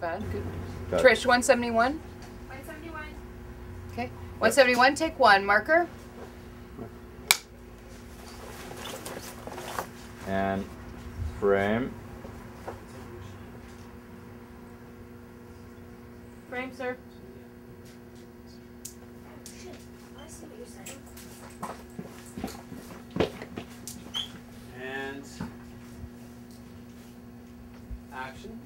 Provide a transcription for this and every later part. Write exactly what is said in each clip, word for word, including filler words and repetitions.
not bad. Good. Got Trish, one seventy-one? one seventy-one. Okay. one seventy-one, take one. Marker? And frame. Frame, sir. And action.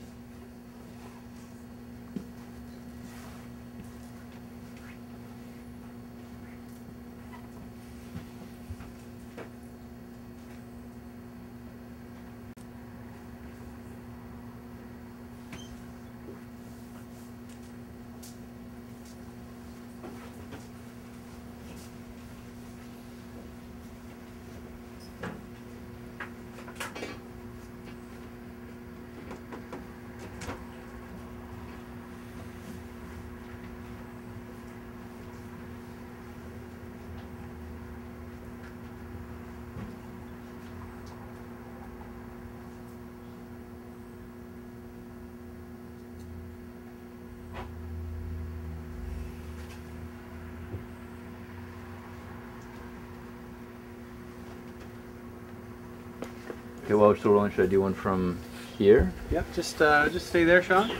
Okay, while we're still rolling, should I do one from here? Yep, just uh, just stay there, Sean.